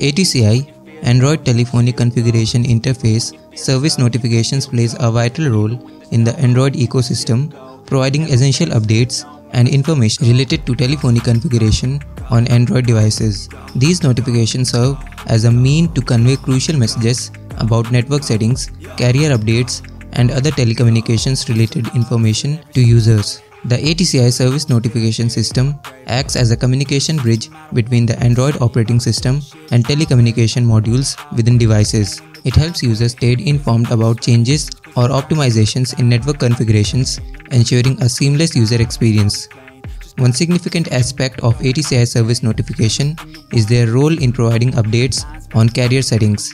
ATCI, Android Telephony Configuration Interface Service Notifications plays a vital role in the Android ecosystem, providing essential updates and information related to telephony configuration on Android devices. These notifications serve as a means to convey crucial messages about network settings, carrier updates, and other telecommunications-related information to users. The ATCI service notification system acts as a communication bridge between the Android operating system and telecommunication modules within devices. It helps users stay informed about changes or optimizations in network configurations, ensuring a seamless user experience. One significant aspect of ATCI service notification is their role in providing updates on carrier settings.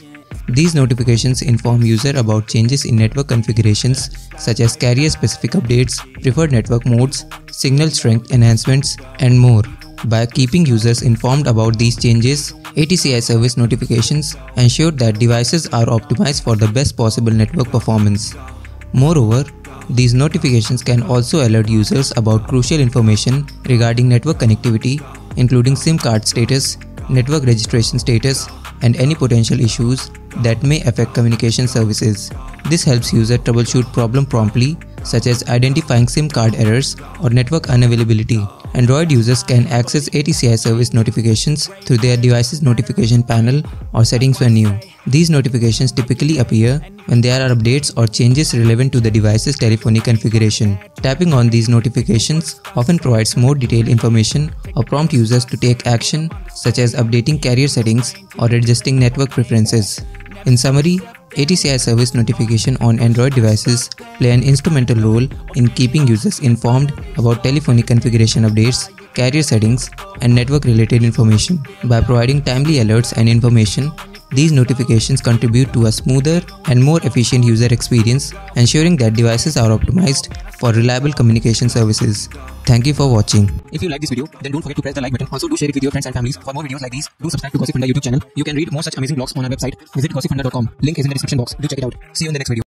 These notifications inform users about changes in network configurations such as carrier-specific updates, preferred network modes, signal strength enhancements, and more. By keeping users informed about these changes, ATCI service notifications ensure that devices are optimized for the best possible network performance. Moreover, these notifications can also alert users about crucial information regarding network connectivity, including SIM card status, network registration status, and any potential issues that may affect communication services. This helps users troubleshoot problems promptly, such as identifying SIM card errors or network unavailability. Android users can access ATCI service notifications through their device's notification panel or settings menu. These notifications typically appear when there are updates or changes relevant to the device's telephony configuration. Tapping on these notifications often provides more detailed information or prompts users to take action, such as updating carrier settings or adjusting network preferences. In summary, ATCI service notification on Android devices play an instrumental role in keeping users informed about telephony configuration updates, carrier settings, and network-related information. By providing timely alerts and information, these notifications contribute to a smoother and more efficient user experience, ensuring that devices are optimized for reliable communication services. Thank you for watching. If you like this video, then don't forget to press the like button. Also, do share it with your friends and families. For more videos like these, do subscribe to Gossipfunda YouTube channel. You can read more such amazing blogs on our website. Visit gossipfunda.com. Link is in the description box. Do check it out. See you in the next video.